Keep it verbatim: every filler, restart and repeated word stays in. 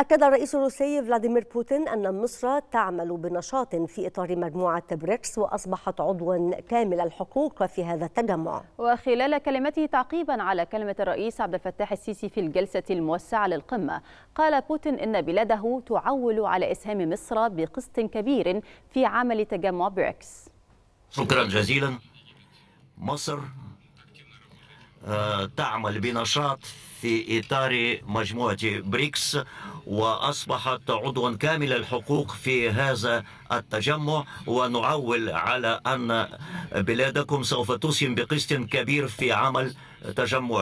أكد الرئيس الروسي فلاديمير بوتين أن مصر تعمل بنشاط في إطار مجموعة بريكس وأصبحت عضوا كامل الحقوق في هذا التجمع. وخلال كلمته تعقيبا على كلمة الرئيس عبد الفتاح السيسي في الجلسة الموسعة للقمة، قال بوتين إن بلاده تعول على إسهام مصر بقسط كبير في عمل تجمع بريكس. شكرا جزيلا. مصر تعمل بنشاط في إطار مجموعة بريكس وأصبحت عضوا كامل الحقوق في هذا التجمع، ونعول على أن بلادكم سوف تسهم بقسط كبير في عمل تجمع